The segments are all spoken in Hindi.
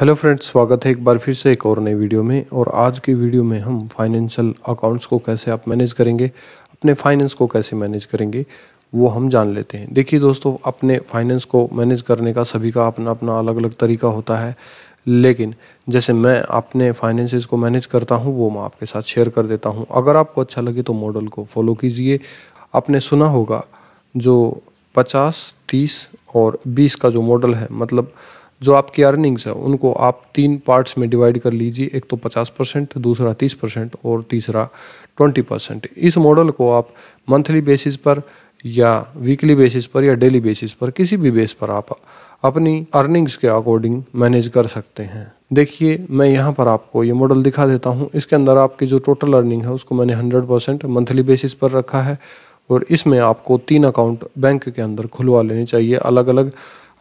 हेलो फ्रेंड्स, स्वागत है एक बार फिर से एक और नई वीडियो में। और आज की वीडियो में हम फाइनेंशियल अकाउंट्स को कैसे आप मैनेज करेंगे, अपने फाइनेंस को कैसे मैनेज करेंगे वो हम जान लेते हैं। देखिए दोस्तों, अपने फाइनेंस को मैनेज करने का सभी का अपना अपना अलग अलग तरीका होता है, लेकिन जैसे मैं अपने फाइनेंसेस को मैनेज करता हूँ वो मैं आपके साथ शेयर कर देता हूँ। अगर आपको अच्छा लगे तो मॉडल को फॉलो कीजिए। आपने सुना होगा जो 50, 30 और 20 का जो मॉडल है, मतलब जो आपकी अर्निंग्स है उनको आप 3 पार्ट्स में डिवाइड कर लीजिए। एक तो 50%, दूसरा 30% और तीसरा 20%। इस मॉडल को आप मंथली बेसिस पर या वीकली बेसिस पर या डेली बेसिस पर, किसी भी बेस पर आप अपनी अर्निंग्स के अकॉर्डिंग मैनेज कर सकते हैं। देखिए मैं यहाँ पर आपको ये मॉडल दिखा देता हूँ। इसके अंदर आपकी जो टोटल अर्निंग है उसको मैंने 100% मंथली बेसिस पर रखा है और इसमें आपको 3 अकाउंट बैंक के अंदर खुलवा लेने चाहिए अलग अलग।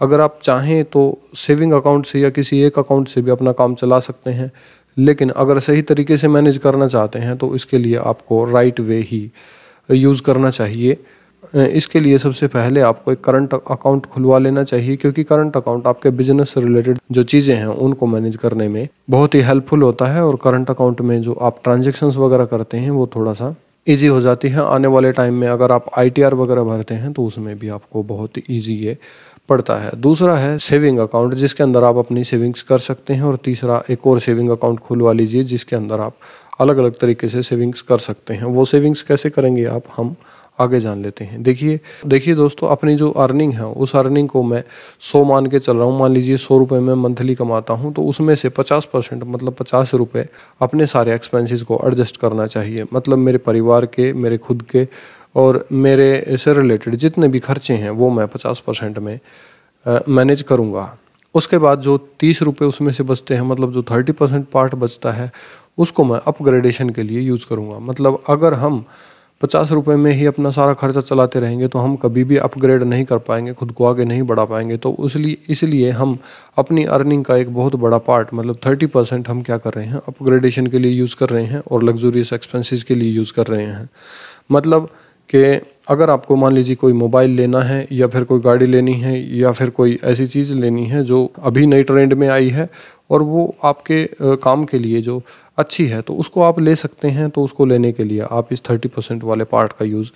अगर आप चाहें तो सेविंग अकाउंट से या किसी एक अकाउंट से भी अपना काम चला सकते हैं, लेकिन अगर सही तरीके से मैनेज करना चाहते हैं तो इसके लिए आपको राइट वे ही यूज़ करना चाहिए। इसके लिए सबसे पहले आपको एक करंट अकाउंट खुलवा लेना चाहिए, क्योंकि करंट अकाउंट आपके बिजनेस से रिलेटेड जो चीज़ें हैं उनको मैनेज करने में बहुत ही हेल्पफुल होता है। और करंट अकाउंट में जो आप ट्रांजेक्शन्स वगैरह करते हैं वो थोड़ा सा ईजी हो जाती है। आने वाले टाइम में अगर आप ITR वगैरह भरते हैं तो उसमें भी आपको बहुत ईजी ये पड़ता है। दूसरा है सेविंग अकाउंट, जिसके अंदर आप अपनी सेविंग्स कर सकते हैं। और तीसरा एक और सेविंग अकाउंट खुलवा लीजिए, जिसके अंदर आप अलग अलग तरीके से सेविंग्स कर सकते हैं। वो सेविंग्स कैसे करेंगे आप, हम आगे जान लेते हैं। देखिए दोस्तों, अपनी जो अर्निंग है उस अर्निंग को मैं 100 मान के चल रहा हूँ। मान लीजिए 100 रुपये मैं मंथली कमाता हूँ, तो उसमें से 50% मतलब 50 रुपये अपने सारे एक्सपेंसेस को एडजस्ट करना चाहिए। मतलब मेरे परिवार के, मेरे खुद के और मेरे से रिलेटेड जितने भी खर्चे हैं वो मैं 50% में मैनेज करूँगा। उसके बाद जो 30 रुपये उसमें से बचते हैं, मतलब जो 30% पार्ट बचता है उसको मैं अपग्रेडेशन के लिए यूज़ करूँगा। मतलब अगर हम 50 रुपये में ही अपना सारा खर्चा चलाते रहेंगे तो हम कभी भी अपग्रेड नहीं कर पाएंगे, खुद को आगे नहीं बढ़ा पाएंगे। तो इसलिए हम अपनी अर्निंग का एक बहुत बड़ा पार्ट, मतलब 30% हम क्या कर रहे हैं, अपग्रेडेशन के लिए यूज़ कर रहे हैं और लग्जूरियस एक्सपेंसेस के लिए यूज़ कर रहे हैं। मतलब कि अगर आपको मान लीजिए कोई मोबाइल लेना है या फिर कोई गाड़ी लेनी है या फिर कोई ऐसी चीज़ लेनी है जो अभी नई ट्रेंड में आई है और वो आपके काम के लिए जो अच्छी है तो उसको आप ले सकते हैं, तो उसको लेने के लिए आप इस 30% वाले पार्ट का यूज़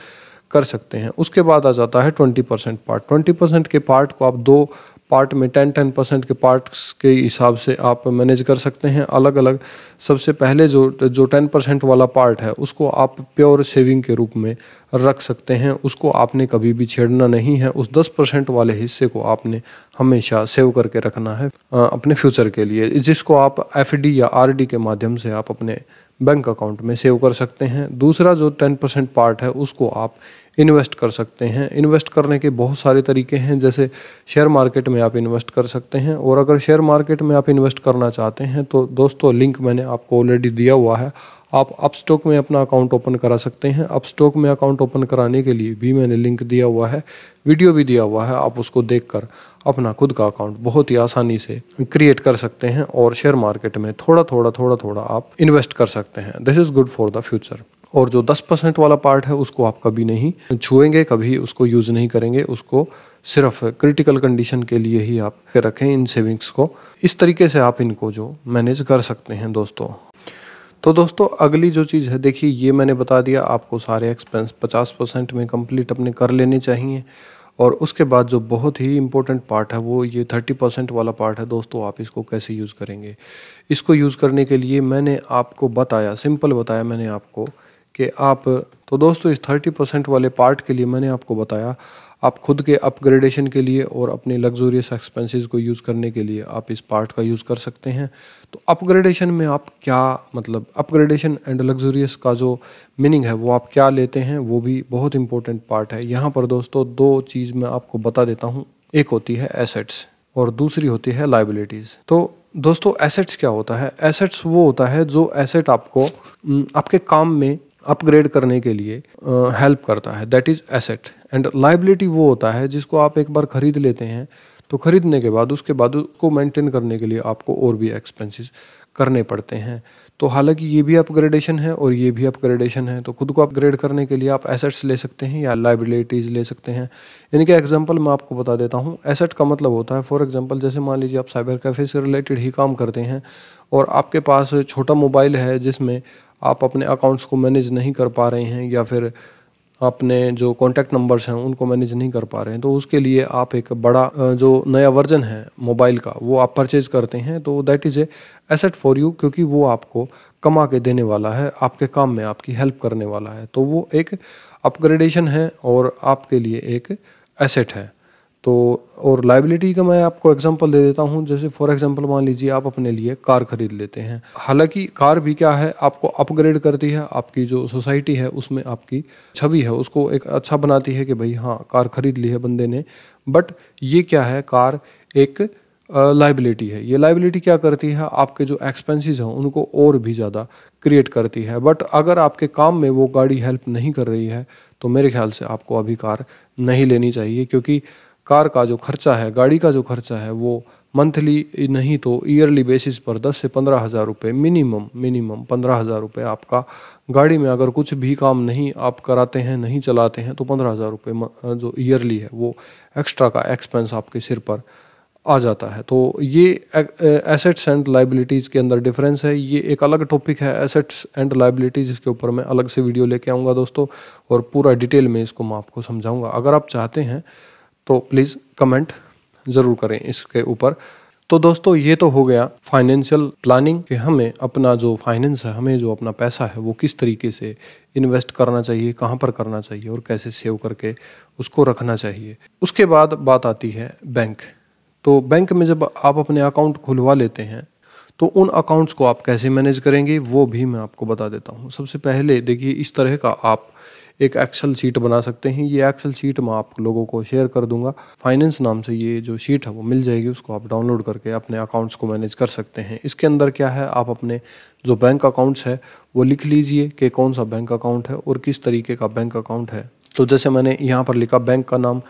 कर सकते हैं। उसके बाद आ जाता है 20% पार्ट। 20% के पार्ट को आप 2 पार्ट में 10-10% के पार्ट्स के हिसाब से आप मैनेज कर सकते हैं अलग अलग। सबसे पहले जो 10% वाला पार्ट है उसको आप प्योर सेविंग के रूप में रख सकते हैं, उसको आपने कभी भी छेड़ना नहीं है। उस 10% वाले हिस्से को आपने हमेशा सेव करके रखना है अपने फ्यूचर के लिए, जिसको आप FD या RD के माध्यम से आप अपने बैंक अकाउंट में सेव कर सकते हैं। दूसरा जो 10% पार्ट है उसको आप इन्वेस्ट कर सकते हैं। इन्वेस्ट करने के बहुत सारे तरीके हैं, जैसे शेयर मार्केट में आप इन्वेस्ट कर सकते हैं। और अगर शेयर मार्केट में आप इन्वेस्ट करना चाहते हैं तो दोस्तों लिंक मैंने आपको ऑलरेडी दिया हुआ है, आप अपस्टॉक में अपना अकाउंट ओपन करा सकते हैं। अपस्टॉक में अकाउंट ओपन कराने के लिए भी मैंने लिंक दिया हुआ है, वीडियो भी दिया हुआ है। आप उसको देखकर अपना खुद का अकाउंट बहुत ही आसानी से क्रिएट कर सकते हैं और शेयर मार्केट में थोड़ा थोड़ा आप इन्वेस्ट कर सकते हैं। This is good for the future. और जो 10% वाला पार्ट है उसको आप कभी नहीं छुएंगे, कभी उसको यूज़ नहीं करेंगे, उसको सिर्फ क्रिटिकल कंडीशन के लिए ही आप रखें इन सेविंग्स को। इस तरीके से आप इनको जो मैनेज कर सकते हैं दोस्तों। तो दोस्तों अगली जो चीज़ है, देखिए ये मैंने बता दिया आपको सारे एक्सपेंस 50% में कंप्लीट अपने कर लेने चाहिए। और उसके बाद जो बहुत ही इम्पोर्टेंट पार्ट है वो ये 30% वाला पार्ट है दोस्तों। आप इसको कैसे यूज़ करेंगे, इसको यूज़ करने के लिए मैंने आपको बताया, सिंपल बताया मैंने आपको कि आप तो दोस्तों इस 30% वाले पार्ट के लिए मैंने आपको बताया आप खुद के अपग्रेडेशन के लिए और अपने लग्जूरियस एक्सपेंसेस को यूज़ करने के लिए आप इस पार्ट का यूज़ कर सकते हैं। तो अपग्रेडेशन में आप क्या, मतलब अपग्रेडेशन एंड लग्जूरियस का जो मीनिंग है वो आप क्या लेते हैं, वो भी बहुत इंपॉर्टेंट पार्ट है। यहाँ पर दोस्तों 2 चीज़ मैं आपको बता देता हूँ, एक होती है एसेट्स और दूसरी होती है लायबिलिटीज़। तो दोस्तों एसेट्स क्या होता है, एसेट्स वो होता है जो एसेट आपको आपके काम में अपग्रेड करने के लिए हेल्प करता है, that is asset. And liability वो होता है जिसको आप एक बार ख़रीद लेते हैं तो ख़रीदने के बाद उसके बाद उसको मेंटेन करने के लिए आपको और भी एक्सपेंसेस करने पड़ते हैं। तो हालांकि ये भी अपग्रेडेशन है और ये भी अपग्रेडेशन है, तो खुद को अपग्रेड करने के लिए आप एसेट्स ले सकते हैं या लाइबिलिटीज़ ले सकते हैं। इनके एग्जांपल मैं आपको बता देता हूँ। एसेट का मतलब होता है, फॉर एग्जांपल जैसे मान लीजिए आप साइबर कैफ़े से रिलेटेड ही काम करते हैं और आपके पास छोटा मोबाइल है जिसमें आप अपने अकाउंट्स को मैनेज नहीं कर पा रहे हैं या फिर आपने जो कॉन्टैक्ट नंबर्स हैं उनको मैनेज नहीं कर पा रहे हैं, तो उसके लिए आप एक बड़ा जो नया वर्जन है मोबाइल का वो आप परचेज़ करते हैं, तो that is a asset for you, क्योंकि वो आपको कमा के देने वाला है, आपके काम में आपकी हेल्प करने वाला है। तो वो एक अपग्रेडेशन है और आपके लिए एक एसेट है। तो और लाइबिलिटी का मैं आपको एग्जांपल दे देता हूं। जैसे फॉर एग्जांपल मान लीजिए आप अपने लिए कार खरीद लेते हैं, हालांकि कार भी क्या है, आपको अपग्रेड करती है, आपकी जो सोसाइटी है उसमें आपकी छवि है उसको एक अच्छा बनाती है कि भाई हाँ कार खरीद ली है बंदे ने। बट ये क्या है, कार एक लाइबिलिटी है। ये लाइबिलिटी क्या करती है, आपके जो एक्सपेंसेस हैं उनको और भी ज़्यादा क्रिएट करती है। बट अगर आपके काम में वो गाड़ी हेल्प नहीं कर रही है तो मेरे ख्याल से आपको अभी कार नहीं लेनी चाहिए, क्योंकि कार का जो खर्चा है, गाड़ी का जो खर्चा है वो मंथली नहीं तो ईयरली बेसिस पर 10 से 15 हज़ार रुपये मिनिमम 15 हज़ार रुपये आपका गाड़ी में, अगर कुछ भी काम नहीं आप कराते हैं, नहीं चलाते हैं, तो 15 हज़ार रुपये जो ईयरली है वो एक्स्ट्रा का एक्सपेंस आपके सिर पर आ जाता है। तो ये एसेट्स एंड लाइबिलिटीज़ के अंदर डिफरेंस है। ये एक अलग टॉपिक है, एसेट्स एंड लाइबिलिटीज़, इसके ऊपर मैं अलग से वीडियो लेके आऊँगा दोस्तों और पूरा डिटेल में इसको मैं आपको समझाऊँगा। अगर आप चाहते हैं तो प्लीज़ कमेंट ज़रूर करें इसके ऊपर। तो दोस्तों ये तो हो गया फाइनेंशियल प्लानिंग कि हमें अपना जो फाइनेंस है, हमें जो अपना पैसा है वो किस तरीके से इन्वेस्ट करना चाहिए, कहाँ पर करना चाहिए और कैसे सेव करके उसको रखना चाहिए। उसके बाद बात आती है बैंक। तो बैंक में जब आप अपने अकाउंट खुलवा लेते हैं तो उन अकाउंट्स को आप कैसे मैनेज करेंगे वो भी मैं आपको बता देता हूँ। सबसे पहले देखिए, इस तरह का आप एक एक्सेल शीट बना सकते हैं। ये एक्सेल शीट मैं आप लोगों को शेयर कर दूंगा, फाइनेंस नाम से ये जो शीट है वो मिल जाएगी, उसको आप डाउनलोड करके अपने अकाउंट्स को मैनेज कर सकते हैं। इसके अंदर क्या है, आप अपने जो बैंक अकाउंट्स है वो लिख लीजिए कि कौन सा बैंक अकाउंट है और किस तरीके का बैंक अकाउंट है। तो जैसे मैंने यहाँ पर लिखा बैंक का नाम,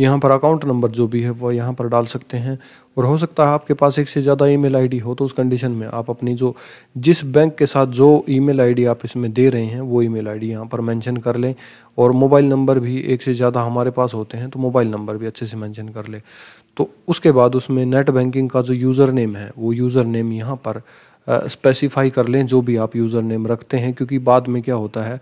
यहाँ पर अकाउंट नंबर जो भी है वो यहाँ पर डाल सकते हैं, और हो सकता है आपके पास एक से ज़्यादा ईमेल आईडी हो, तो उस कंडीशन में आप अपनी जो जिस बैंक के साथ जो ईमेल आईडी आप इसमें दे रहे हैं वो ईमेल आईडी यहाँ पर मेंशन कर लें, और मोबाइल नंबर भी एक से ज़्यादा हमारे पास होते हैं तो मोबाइल नंबर भी अच्छे से मेंशन कर लें। तो उसके बाद उसमें नेट बैंकिंग का जो यूज़र नेम है वो यूज़र नेम यहाँ पर स्पेसिफाई कर लें, जो भी आप यूज़र नेम रखते हैं, क्योंकि बाद में क्या होता है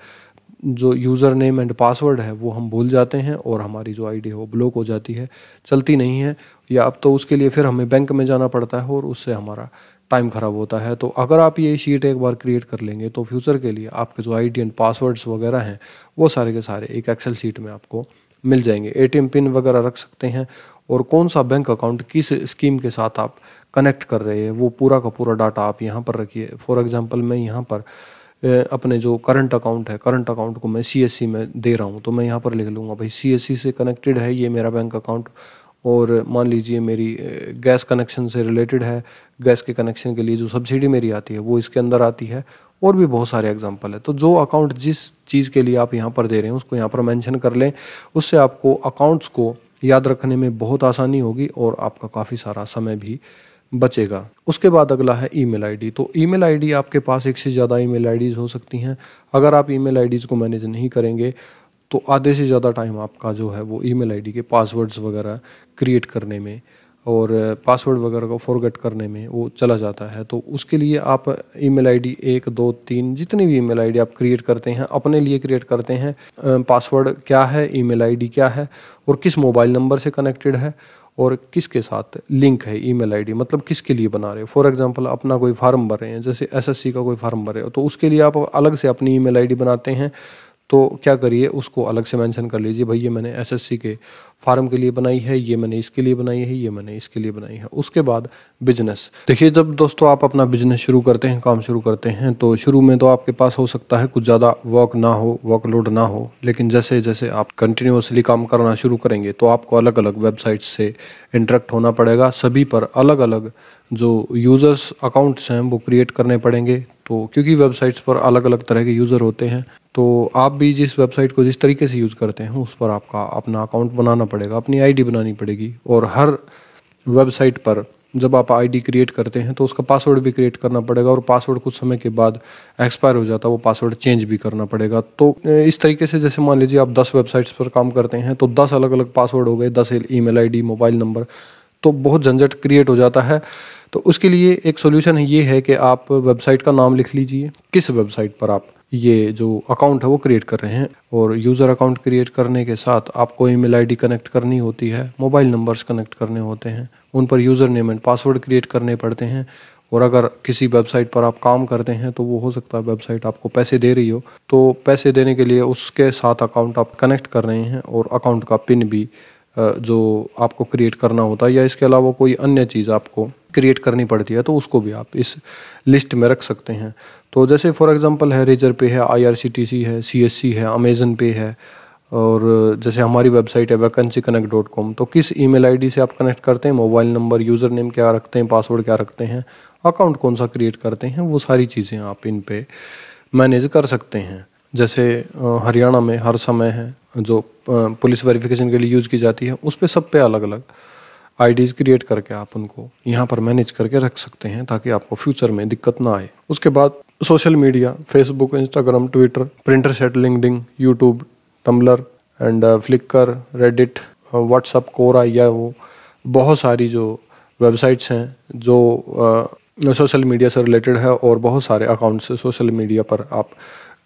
जो यूज़र नेम एंड पासवर्ड है वो हम भूल जाते हैं और हमारी जो आईडी है वो ब्लॉक हो जाती है, चलती नहीं है, या अब तो उसके लिए फिर हमें बैंक में जाना पड़ता है और उससे हमारा टाइम ख़राब होता है। तो अगर आप ये शीट एक बार क्रिएट कर लेंगे तो फ्यूचर के लिए आपके जो आईडी एंड पासवर्ड्स वगैरह हैं वो सारे के सारे एक एक्सेल शीट में आपको मिल जाएंगे। ATM पिन वगैरह रख सकते हैं और कौन सा बैंक अकाउंट किस स्कीम के साथ आप कनेक्ट कर रहे हैं वो पूरा का पूरा डाटा आप यहाँ पर रखिए। फॉर एग्ज़ाम्पल मैं यहाँ पर अपने जो करंट अकाउंट है, करंट अकाउंट को मैं CSC में दे रहा हूँ, तो मैं यहाँ पर लिख लूँगा भाई CSC से कनेक्टेड है ये मेरा बैंक अकाउंट, और मान लीजिए मेरी गैस कनेक्शन से रिलेटेड है, गैस के कनेक्शन के लिए जो सब्सिडी मेरी आती है वो इसके अंदर आती है, और भी बहुत सारे एग्जांपल है। तो जो अकाउंट जिस चीज़ के लिए आप यहाँ पर दे रहे हैं उसको यहाँ पर मैंशन कर लें, उससे आपको अकाउंट्स को याद रखने में बहुत आसानी होगी और आपका काफ़ी सारा समय भी बचेगा। उसके बाद अगला है ईमेल आईडी। तो ईमेल आईडी आपके पास एक से ज़्यादा ईमेल आईडीज़ हो सकती हैं। अगर आप ईमेल आईडीज़ को मैनेज नहीं करेंगे तो आधे से ज़्यादा टाइम आपका जो है वो ईमेल आईडी के पासवर्ड्स वगैरह क्रिएट करने में और पासवर्ड वगैरह को फॉरगेट करने में वो चला जाता है। तो उसके लिए आप ईमेल आईडी 1, 2, 3 जितनी भी ईमेल आईडी आप क्रिएट करते हैं अपने लिए क्रिएट करते हैं, पासवर्ड क्या है, ईमेल आईडी क्या है, और किस मोबाइल नंबर से कनेक्टेड है और किसके साथ लिंक है ईमेल आईडी, मतलब किसके लिए बना रहे हो। फॉर एग्जांपल अपना कोई फार्म भर रहे हैं, जैसे SSC का कोई फार्म भर रहे हो तो उसके लिए आप अलग से अपनी ईमेल आईडी बनाते हैं, तो क्या करिए उसको अलग से मेंशन कर लीजिए, भाई ये मैंने SSC के फार्म के लिए बनाई है, ये मैंने इसके लिए बनाई है, ये मैंने इसके लिए बनाई है। उसके बाद बिजनेस। देखिए जब दोस्तों आप अपना बिजनेस शुरू करते हैं, काम शुरू करते हैं, तो शुरू में तो आपके पास हो सकता है कुछ ज़्यादा वर्क ना हो, वर्कलोड ना हो, लेकिन जैसे जैसे आप कंटिन्यूसली काम करना शुरू करेंगे तो आपको अलग अलग वेबसाइट्स से इंटरेक्ट होना पड़ेगा, सभी पर अलग अलग जो यूज़र्स अकाउंट्स हैं वो क्रिएट करने पड़ेंगे। तो क्योंकि वेबसाइट्स पर अलग अलग तरह के यूज़र होते हैं, तो आप भी जिस वेबसाइट को जिस तरीके से यूज़ करते हैं उस पर आपका अपना अकाउंट बनाना पड़ेगा, अपनी आईडी बनानी पड़ेगी, और हर वेबसाइट पर जब आप आईडी क्रिएट करते हैं तो उसका पासवर्ड भी क्रिएट करना पड़ेगा और पासवर्ड कुछ समय के बाद एक्सपायर हो जाता है, वो पासवर्ड चेंज भी करना पड़ेगा। तो इस तरीके से जैसे मान लीजिए आप 10 वेबसाइट्स पर काम करते हैं तो 10 अलग अलग पासवर्ड हो गए, 10 ईमेल आईडी, मोबाइल नंबर, तो बहुत झंझट क्रिएट हो जाता है। तो उसके लिए एक सोल्यूशन ये है कि आप वेबसाइट का नाम लिख लीजिए, किस वेबसाइट पर आप ये जो अकाउंट है वो क्रिएट कर रहे हैं, और यूज़र अकाउंट क्रिएट करने के साथ आपको ईमेल आईडी कनेक्ट करनी होती है, मोबाइल नंबर्स कनेक्ट करने होते हैं, उन पर user name and password create करने पड़ते हैं। और अगर किसी वेबसाइट पर आप काम करते हैं तो वो हो सकता है वेबसाइट आपको पैसे दे रही हो, तो पैसे देने के लिए उसके साथ अकाउंट आप कनेक्ट कर रहे हैं और अकाउंट का पिन भी जो आपको क्रिएट करना होता है, या इसके अलावा कोई अन्य चीज़ आपको क्रिएट करनी पड़ती है तो उसको भी आप इस लिस्ट में रख सकते हैं। तो जैसे फॉर एग्जांपल है रेजर पे है, IRCTC है, CSC है, अमेज़न पे है, और जैसे हमारी वेबसाइट है vacancyconnect.com, तो किस ईमेल आईडी से आप कनेक्ट करते हैं, मोबाइल नंबर, यूज़र नेम क्या रखते हैं, पासवर्ड क्या रखते हैं, अकाउंट कौन सा क्रिएट करते हैं, वो सारी चीज़ें आप इन पे मैनेज कर सकते हैं। जैसे हरियाणा में हर समय है जो पुलिस वेरिफिकेशन के लिए यूज़ की जाती है, उस पर सब पे अलग अलग आईडीज़ क्रिएट करके आप उनको यहाँ पर मैनेज करके रख सकते हैं ताकि आपको फ्यूचर में दिक्कत ना आए। उसके बाद social media, Facebook, Instagram, Twitter, Pinterest, LinkedIn, YouTube, Tumblr and Flickr, Reddit, WhatsApp, Quora, या वो बहुत सारी जो वेबसाइट्स हैं जो सोशल मीडिया से रिलेटेड है, और बहुत सारे अकाउंट्स सोशल मीडिया पर आप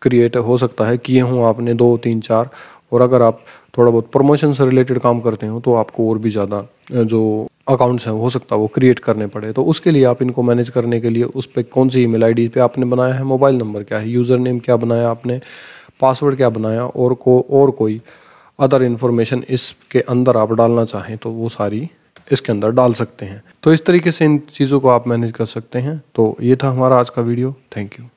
क्रिएट हो सकता है किए हों आपने 2, 3, 4। और अगर आप थोड़ा बहुत प्रमोशन से रिलेटेड काम करते हो तो आपको और भी ज़्यादा जो अकाउंट्स हैं हो सकता है वो क्रिएट करने पड़े। तो उसके लिए आप इनको मैनेज करने के लिए उस पर कौन सी ईमेल आईडी पे आपने बनाया है, मोबाइल नंबर क्या है, यूज़र नेम क्या बनाया आपने, पासवर्ड क्या बनाया, और कोई अदर इन्फॉर्मेशन इसके अंदर आप डालना चाहें तो वो सारी इसके अंदर डाल सकते हैं। तो इस तरीके से इन चीज़ों को आप मैनेज कर सकते हैं। तो ये था हमारा आज का वीडियो। Thank you.